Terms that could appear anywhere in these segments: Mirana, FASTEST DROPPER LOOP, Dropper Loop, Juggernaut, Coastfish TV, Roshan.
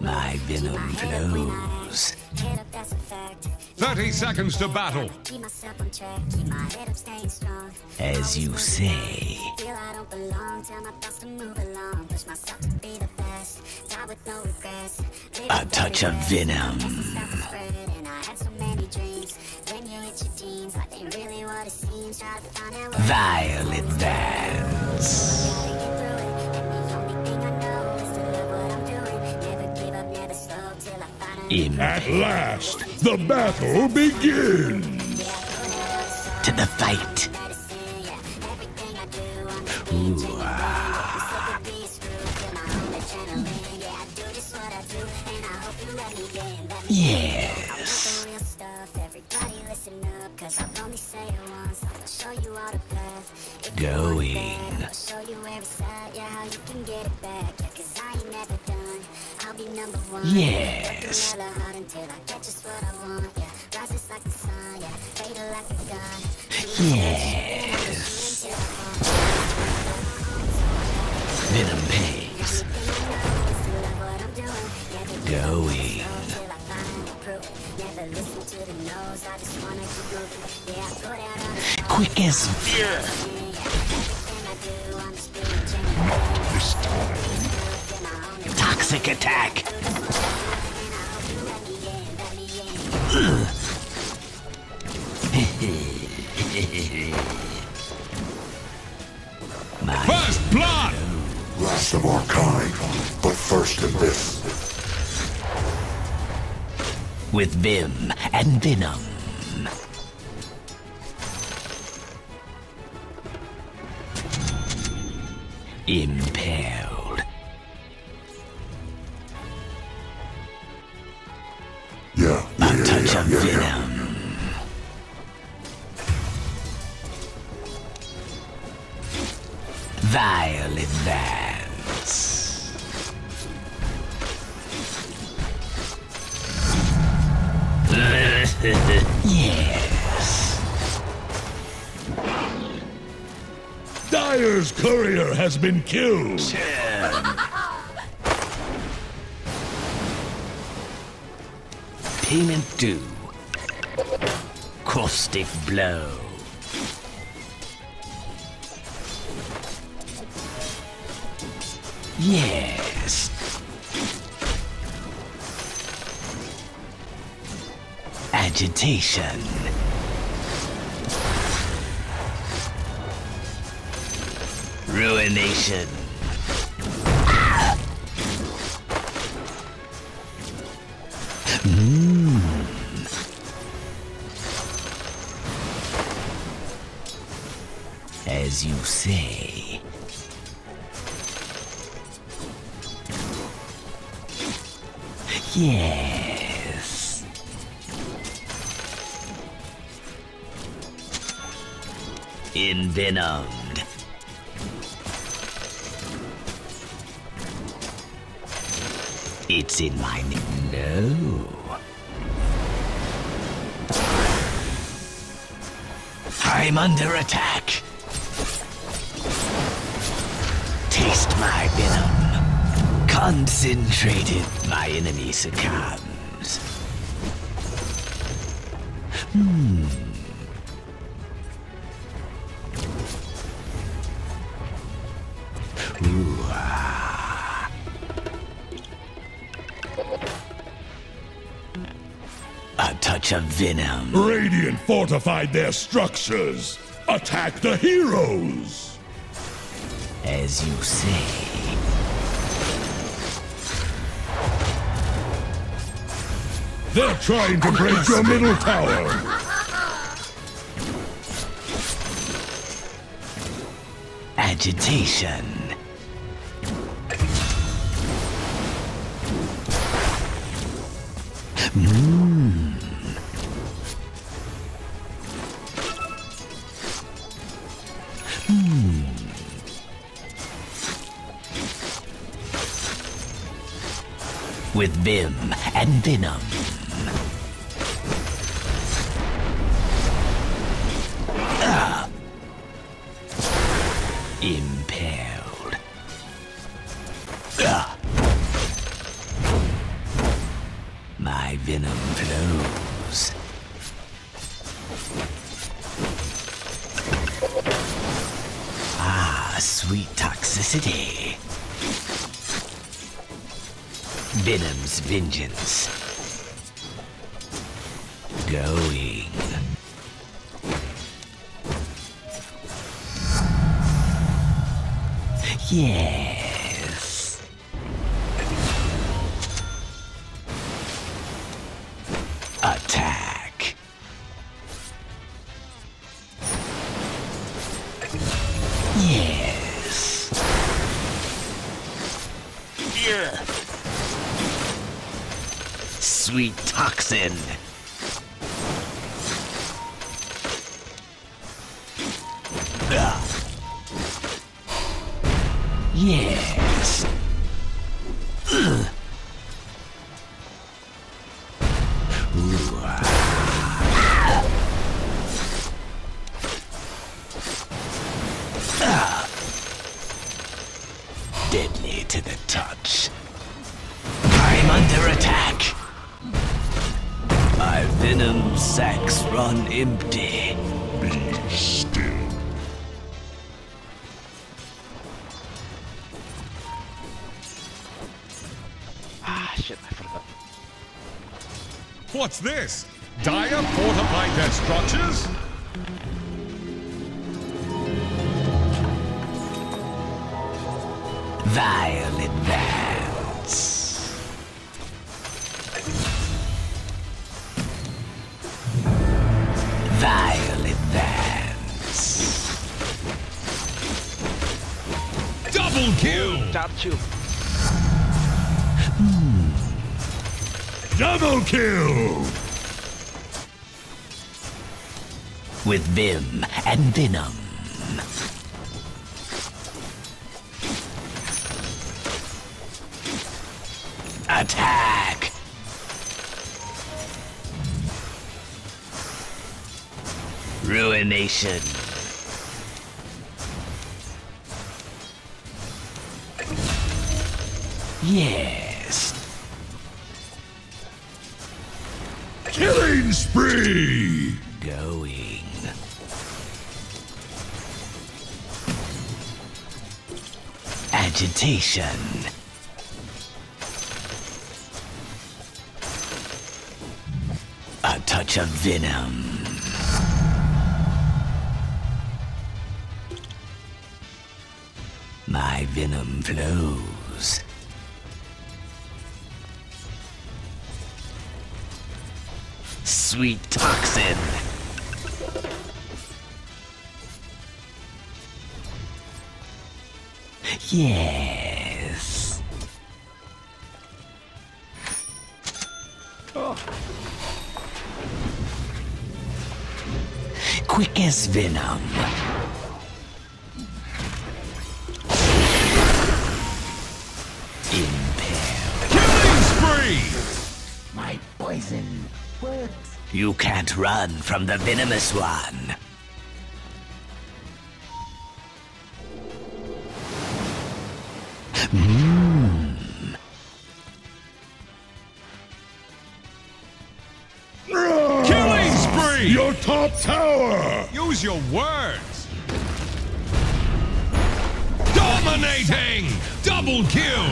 My venom flows. 30 seconds to battle. As you say. A touch of venom. Violet dance. At last, the battle begins! To the fight! Ooh, ah. Yes! Going. Yes. Yes. Venom pays. Going. Quick as fear. Not this time. Toxic attack. First blood! Last of our kind, but first in this. With vim and venom. Impaled. Yeah. Violet dance. Yes. Dyer's courier has been killed. Payment due. Caustic blow. Yes. Agitation. Ruination. Ah! As you say. Yes. Envenomed. It's in my no. I'm under attack. Taste my venom. Concentrated, my enemy succumbs. Ooh, ah. A touch of venom. Radiant fortified their structures. Attack the heroes. As you say. They're trying to break your middle tower! Agitation. With vim and venom. Impaled. my venom flows. Ah, sweet toxicity. Venom's vengeance. Going. Yes. Attack. Yes. Yeah. Sweet toxin. Yes. Ugh. Ooh, Deadly to the touch. I'm under attack. My venom sacs run empty. Be still. What's this? Dire fortified their structures? Vile advance. Vile advance. Double kill! Top two. Double kill! With vim and venom. Attack! Ruination. Yes. Killing spree! Going. Agitation. A touch of venom. My venom flows. Sweet toxin. Yes. Oh. Quick as venom. Impaled. Killing spree! My poison works. You can't run from the venomous one. Killing spree! Your top tower! Use your words! Dominating! Double kill!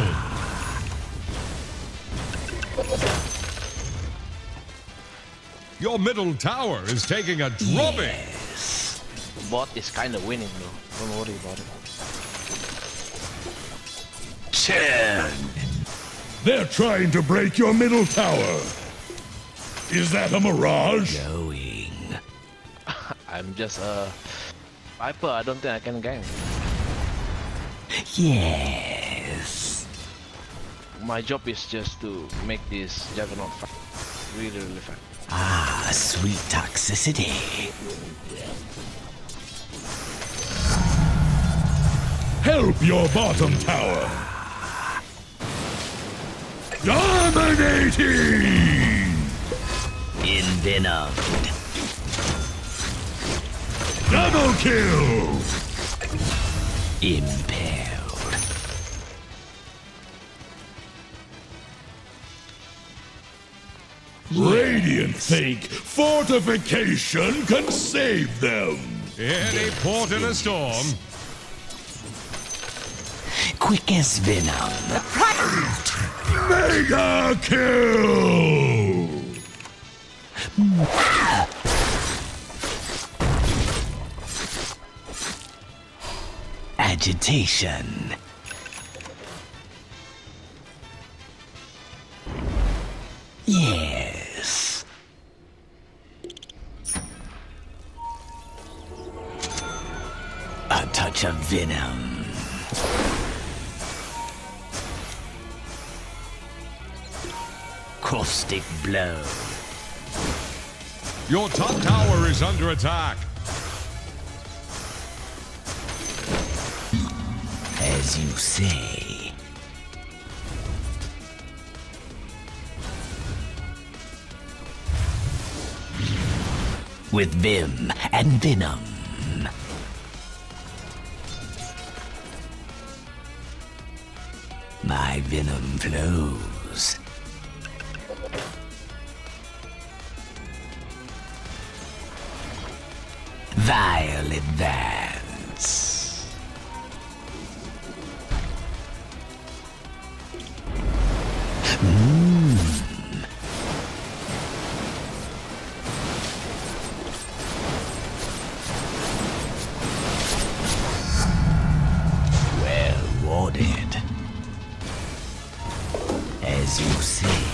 Your middle tower is taking a drubbing. Yes. Bot is kind of winning though. Don't worry about it. Churn. They're trying to break your middle tower. Is that a mirage? Going. I'm just a Viper. I don't think I can gank. Yes. My job is just to make this Juggernaut fight. Really, really fun. Ah, sweet toxicity. Help your bottom tower. Dominating! Envenomed. Double kill! Impaled. Radiant think fortification can save them. Any port in a storm. Quick as venom. Mega kill! Agitation. Yes. A touch of venom. Caustic blow. Your top tower is under attack. As you say. With vim and venom. My venom flows. Vile advance. Well warded, as you see.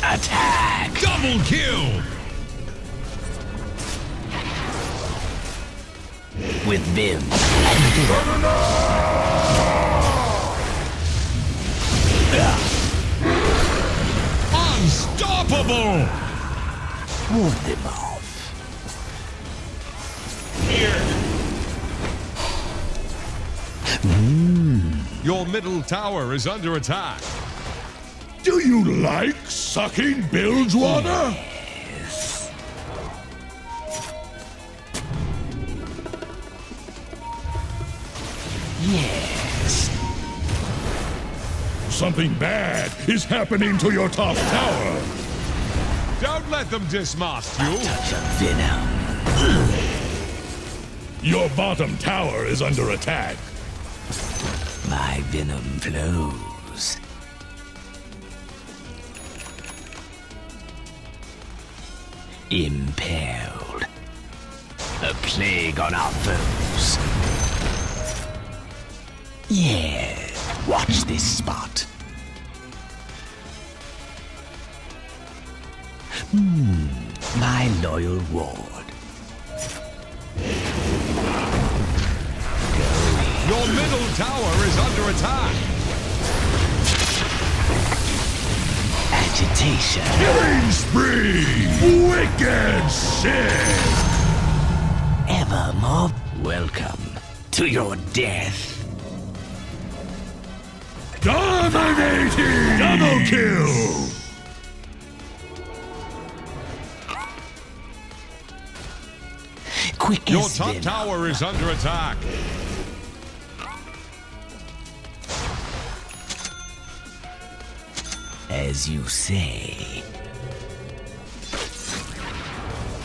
Attack! Double kill! With vim and venom. Unstoppable! Ward them off. Here. Your middle tower is under attack. Do you like sucking bilge water? Yes. Yes. Something bad is happening to your top tower. Don't let them dismast you. A touch of venom. Your bottom tower is under attack. My venom flows. Impaled. A plague on our foes. Yeah, watch this spot. My loyal ward. Your middle tower is under attack. Agitation. Killing spree! Wicked sin! Ever more welcome to your death. Dominating! Double kill! Quick your top tower is under attack. As you say.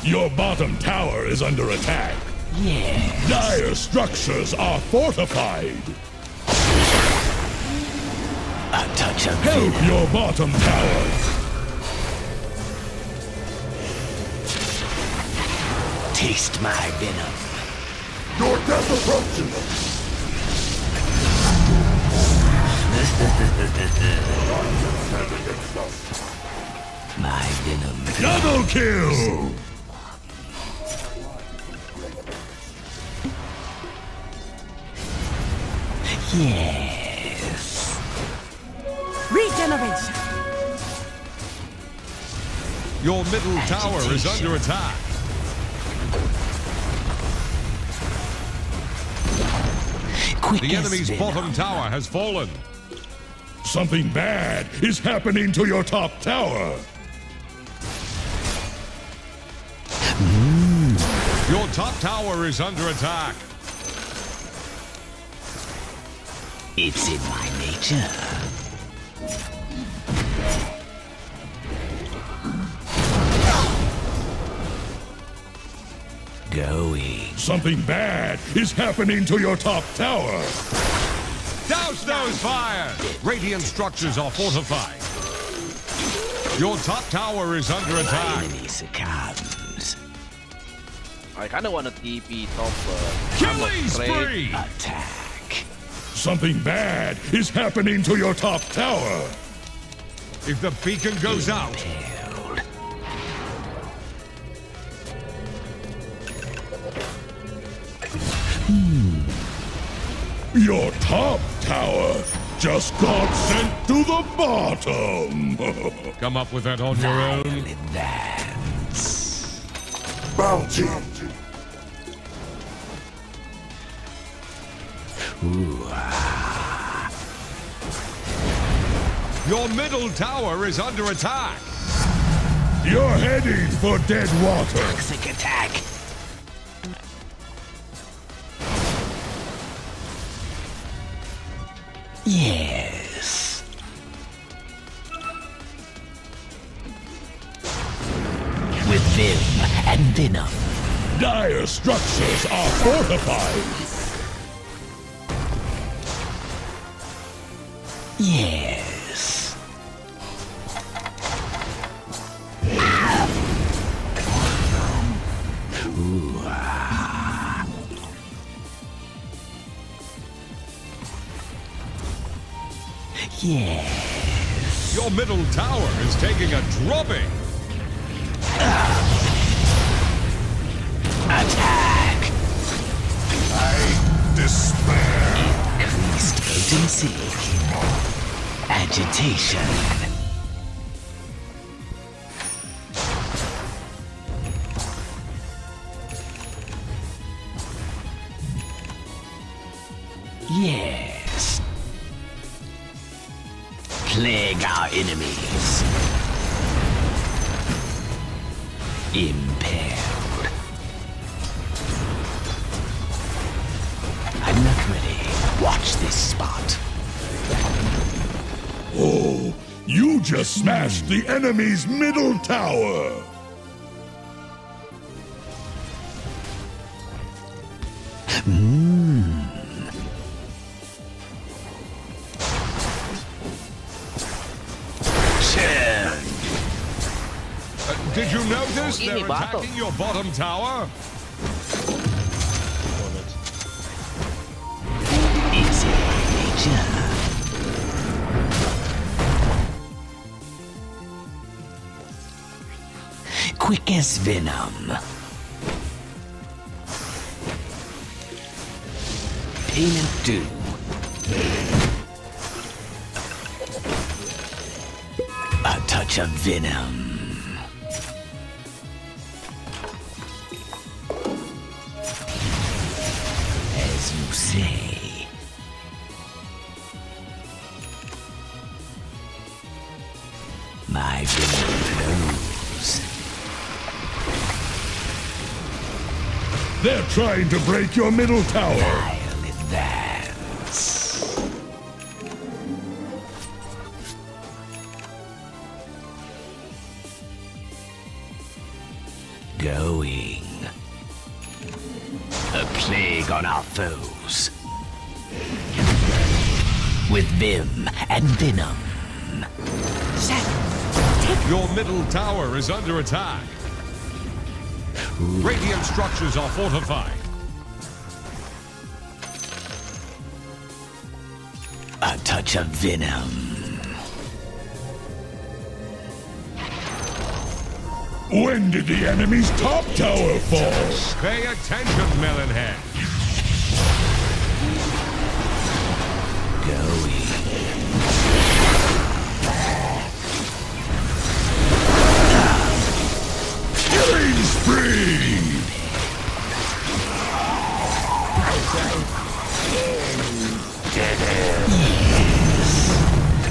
Your bottom tower is under attack. Yes. Dire structures are fortified. A touch of help venom. Your bottom tower. Taste my venom. Your death approaches. My venom. Double kill! Yes. Regeneration. Your middle tower is under attack. Quick the enemy's bottom tower has fallen. Something bad is happening to your top tower. Your top tower is under attack. It's in my nature. Going. Something bad is happening to your top tower. Douse those fires! Radiant structures are fortified. Your top tower is under attack. I kind of want to TP top. Killing spree! Attack. Something bad is happening to your top tower. If the beacon goes out. Your top tower just got sent to the bottom. Come up with that on your own. Bounty. Ooh, Your middle tower is under attack. You're heading for dead water. Toxic attack. Yes. With vim and venom. Dire structures are fortified. Yes. Ooh, Yes. Your middle tower is taking a drubbing. Attack. I despair. Increased potency. Agitation. Yes. Plague our enemies. Impaled. I'm not ready. Watch this spot. Oh, you just smashed the enemy's middle tower. Did you notice they're attacking your bottom tower? Easy nature. Quick as venom. Payment due. A touch of venom. Say. My venom blows. They're trying to break your middle tower. I'll advance. Going. A plague on our foes. With vim and venom. Your middle tower is under attack. Radiant structures are fortified. A touch of venom. When did the enemy's top tower fall? Pay attention, Melonhead. Going. Killing spree.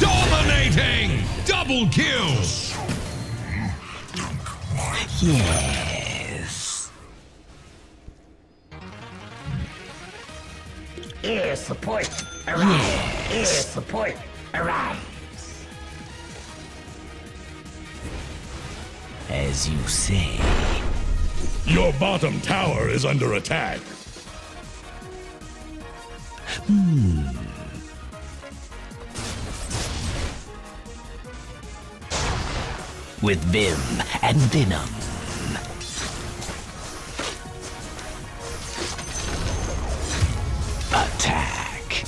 Dominating. Double kills. Yes. Here's the point. Arise! Is the point! Arise! As you say. Your bottom tower is under attack. With vim and venom. Attack.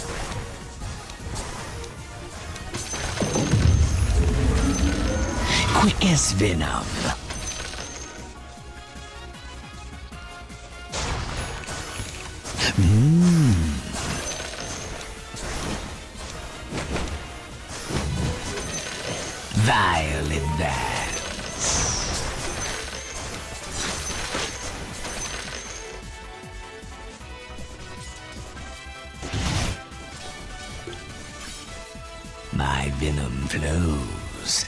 Quick as venom. Violent that. My venom flows.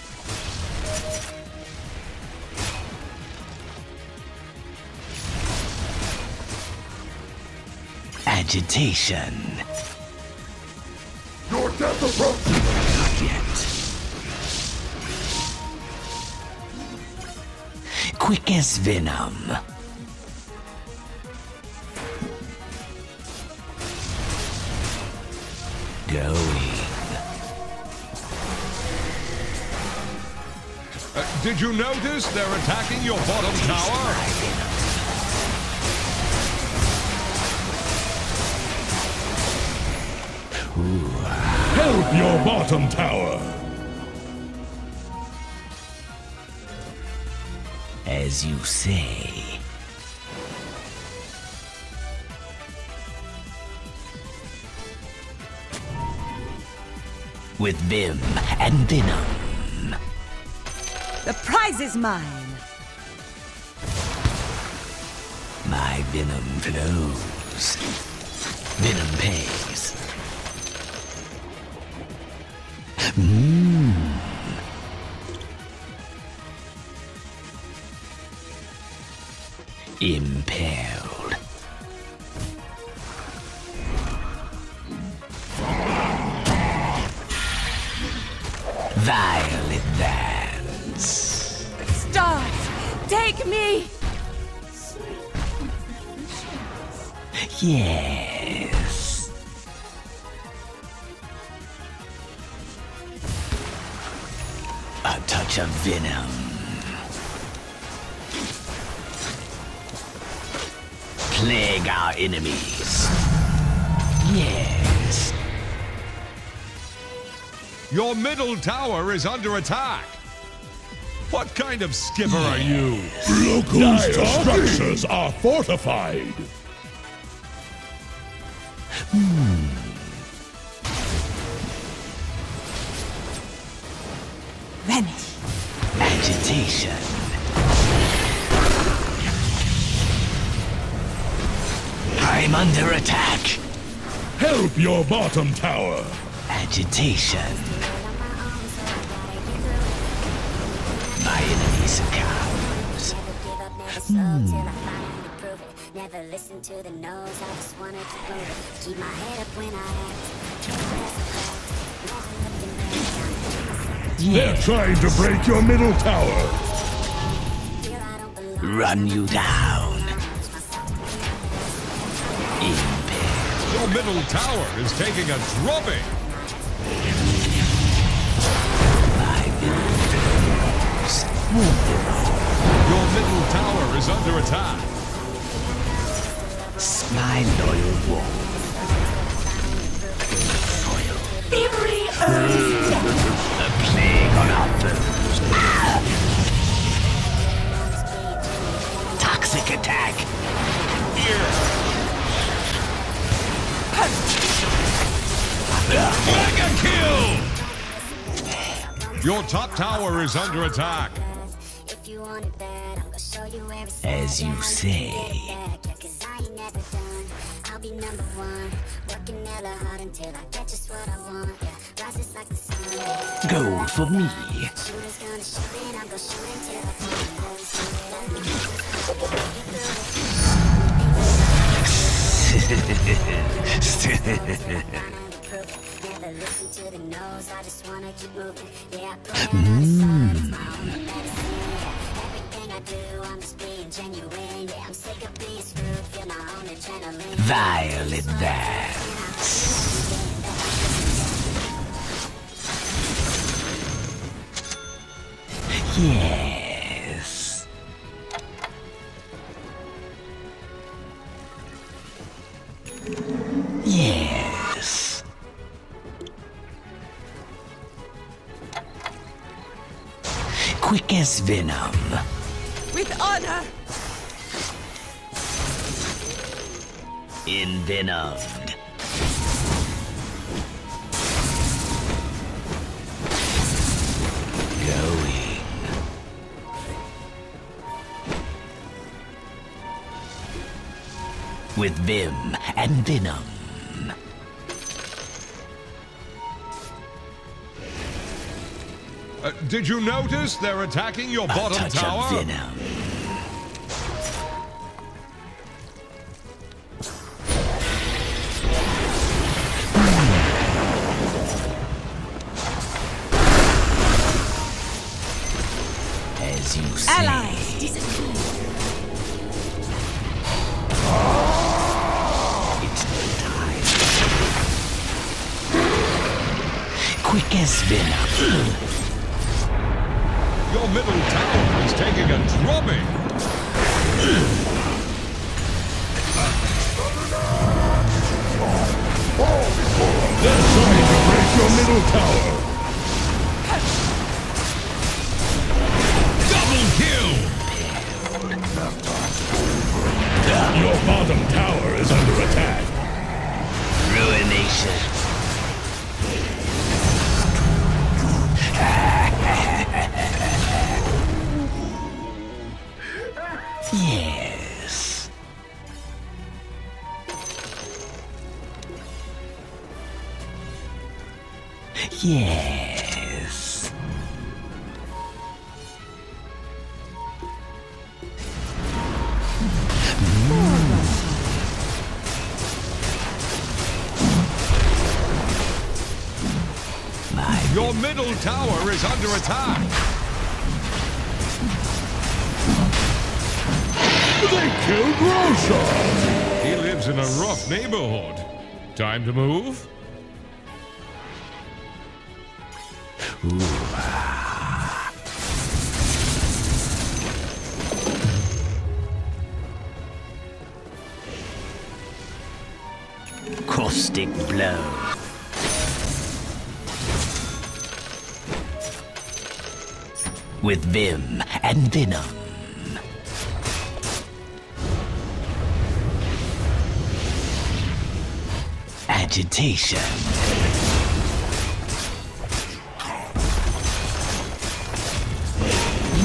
Agitation. Your death approaches. Not yet. Quick as venom. Going. Did you notice they're attacking your bottom tower? Help your bottom tower! As you say. With vim and venom. The prize is mine! My venom flows. Venom pays. Impaled. Violet that. Stars, take me! Yes. A touch of venom. Plague our enemies. Yes. Your middle tower is under attack. What kind of skipper are you? Local structures are fortified. Vanish. Agitation. I'm under attack. Help your bottom tower. Agitation. Never listen to the nose, I just wanted to move. Keep my head up when I act. They're trying to break your middle tower. Run you down. Impaled. Your middle tower is taking a drubbing. Your middle tower is under attack. My loyal wall. Soil. Every earth. A plague on our foes. Toxic attack. Here. Mega kill. Your top tower is under attack. As you say. I'll be number one, working hella hard until I get just what I want. Yeah, rises like the sun. Gold for me. Shooters gonna shoot and I'm gonna shoot until I find the crook. Never listen to the nose, I just wanna keep moving. Yeah, I put it outside, it's my own medicine. Yeah, everything I do, I'm just being genuine. Yeah, I'm sick of being screwed, feel my own adrenaline. Violet that. Yes. Yes. Quick as venom. With honor. Envenomed. With vim and venom. Did you notice they're attacking your bottom touch tower? Of venom. As you say. Allies disappear. Quick as venom. Your middle tower is taking a drubbing. That's right to break your middle tower. Double kill. Your bottom tower is under attack. Ruination. Yes. Yes. Your middle tower is under attack. They killed Roshan! He lives in a rough neighborhood. Time to move? Ooh. Caustic blow. With vim and venom. Agitation.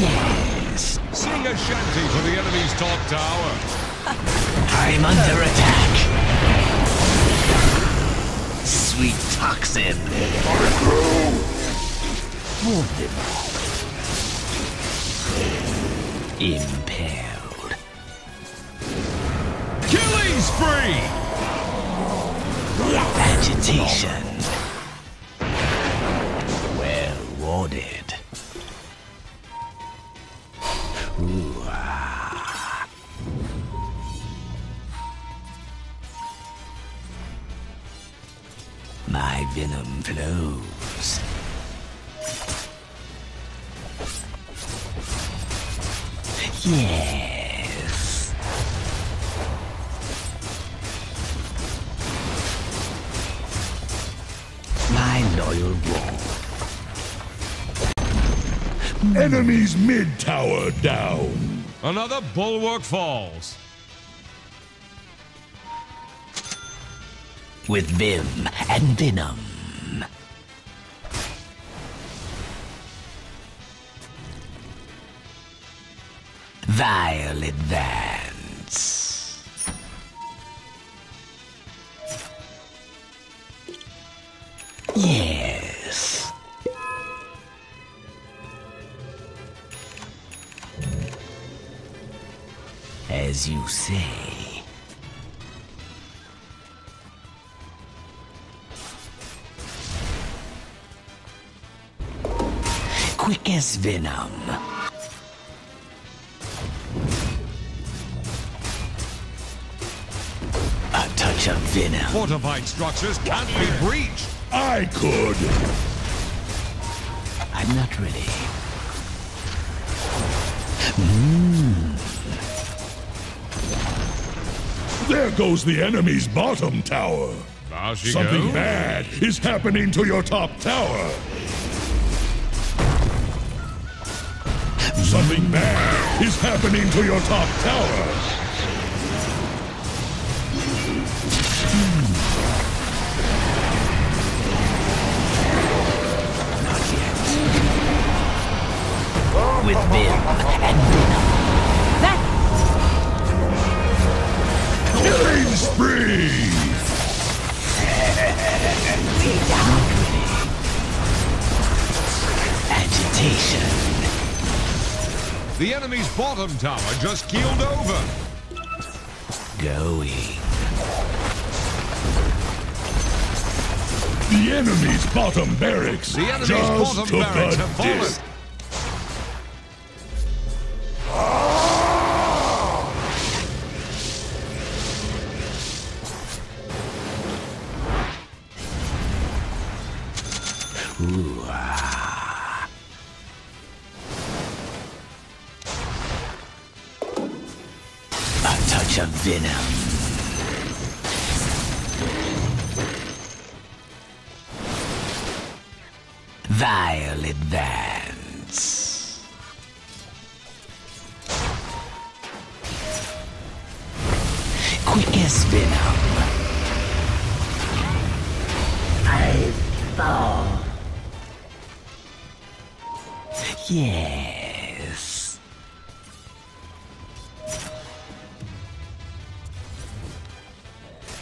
Yes. Sing a shanty for the enemy's top tower. I'm under attack. Sweet toxin. Impaled. Killing spree. Agitation. Well rewarded. Ooh, ah. My venom flows. Yeah. Loyal wall. Enemy's mid tower down. Another bulwark falls. With vim and venom. Violet dance. Yes. As you say. quick as venom. A touch of venom. Fortified structures can't be breached. I could. I'm not ready. There goes the enemy's bottom tower. Something bad is happening to your top tower. Something bad is happening to your top tower. Not yet. With Vim and Venom. That's... Killing spree! Agitation. The enemy's bottom tower just keeled over. Going. The enemy's bottom barracks. The enemy's bottom barracks have fallen. Vile advance. Quick as venom. I fall. Yes.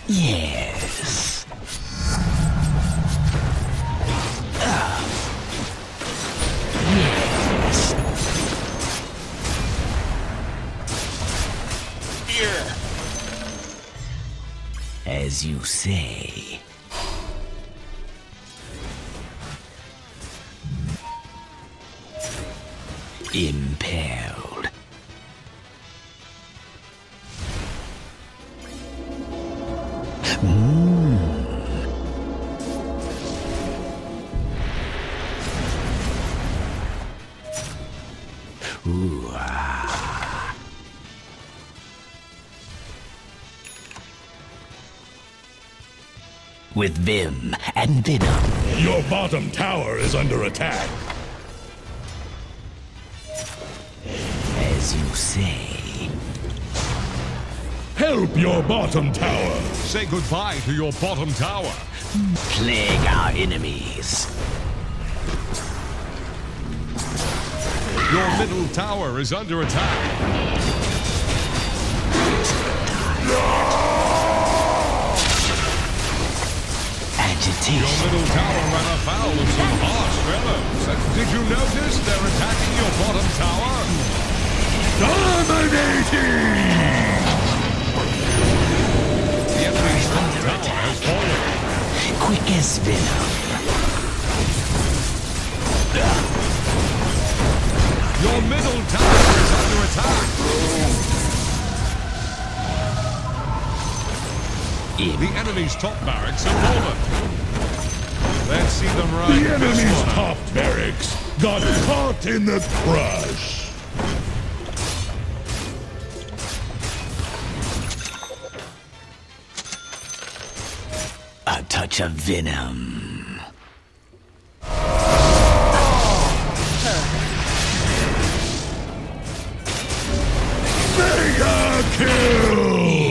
Yes. Yes. Yeah. As you say. Impaled. Ooh, ah. With Vim and Venom. Your bottom tower is under attack. As you say. Help your bottom tower. Say goodbye to your bottom tower. Plague our enemies. Your middle tower is under attack. Agitation. Your middle tower ran afoul of some harsh fellows. Did you notice they're attacking your bottom tower? Dominating! The enemy's top tower has fallen. Quick as venom. Your middle tower is under attack. The enemy's top barracks are fallen. Let's see them right. The enemy's top barracks got caught in the crush. A touch of venom.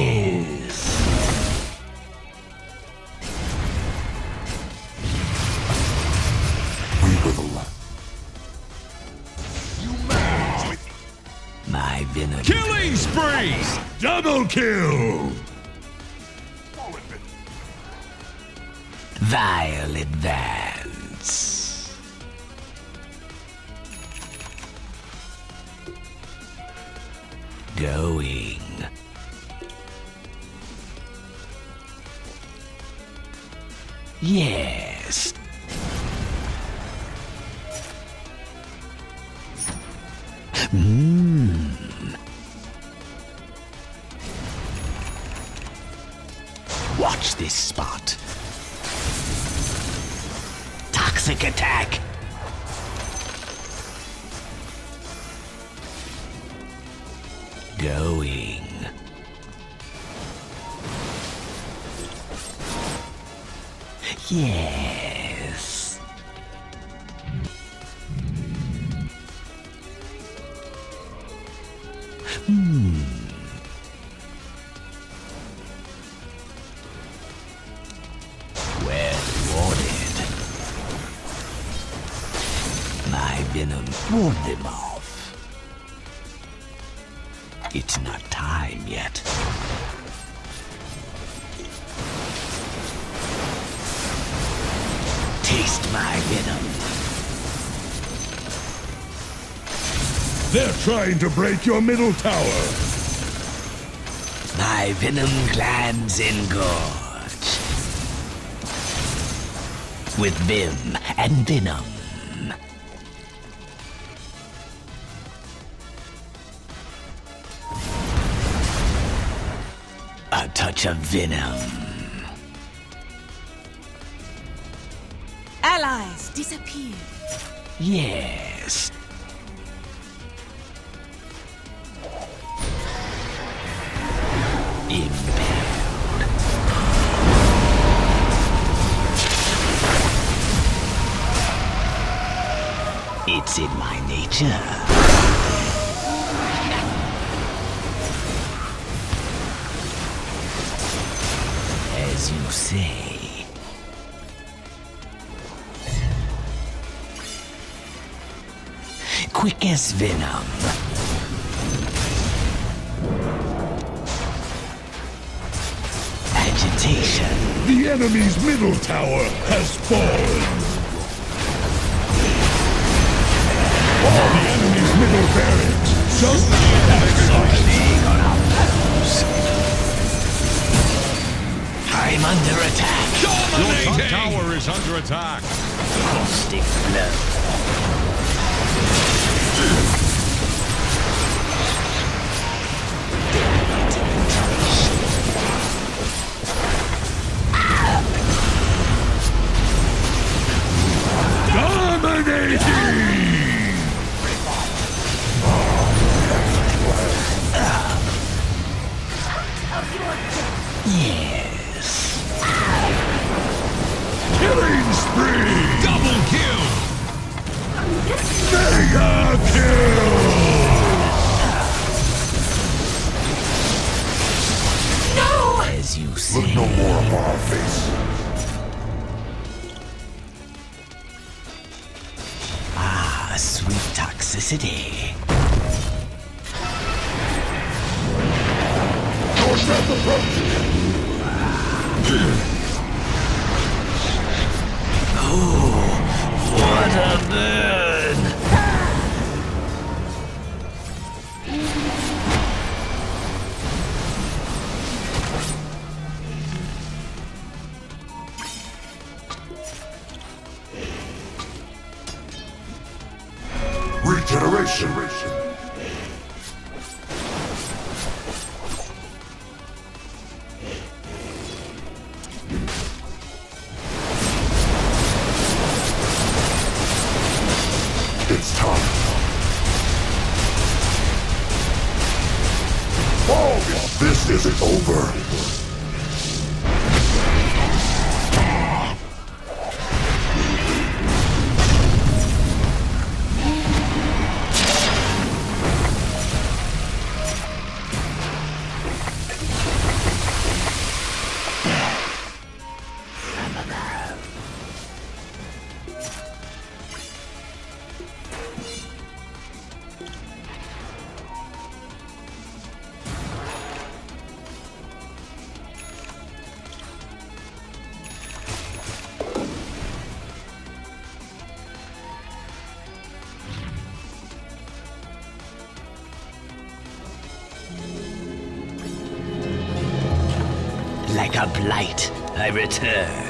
Kill! Yes. We will. You managed. My venom. Killing spree! Double kill! Vile advance. Going. Yes. Watch this spot. Toxic attack. Going. Yes. Well rewarded. My venom pulled them off. It's not time yet. Taste my venom. They're trying to break your middle tower. My venom glands engorge. With vim and venom. A touch of venom. Allies disappear. Yes. Impaled. It's in my nature. As you say. Quick as venom. Agitation. The enemy's middle tower has fallen. All the enemy's middle barracks just outside. I'm under attack. Dominating. Your tower is under attack. Caustic blow. Dominating! Yes. Killing spree! Double kill! Mega kill! No! As you see. Look no more upon our face. Sweet toxicity. Your breath approaches. Oh, what a burn! Regeneration. It's time. Oh, this isn't over. Like a blight, I return.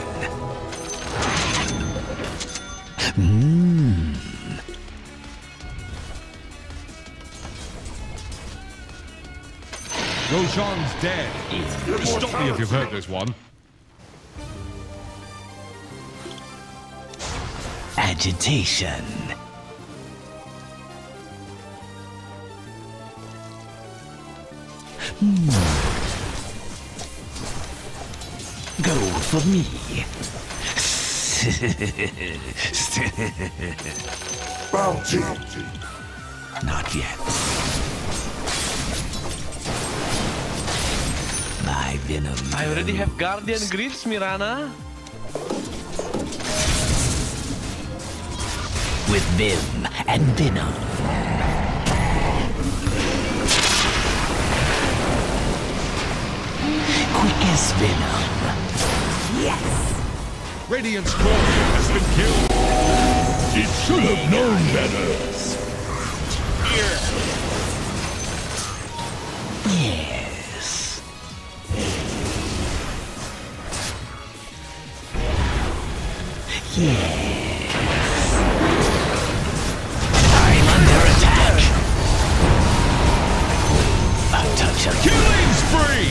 Roshan's dead. Stop me if you've heard this one. Agitation. Go for me. Bounty. Not yet. My venom. I already have guardian grips, Mirana. With vim and venom. Quickest venom. Yes. Radiant's core has been killed. It should have known better. Yes. Yes. Killing spree!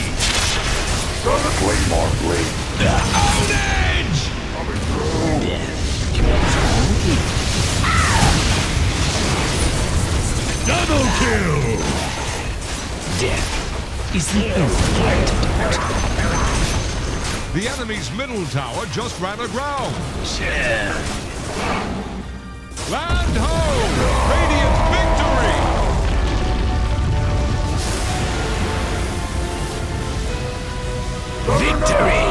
Gotta play more blade. The outage! Coming through. Death. Ah! Double kill! Death is the only antidote. The enemy's middle tower just ran aground. Yeah. Land ho! Radiant victory! Victory!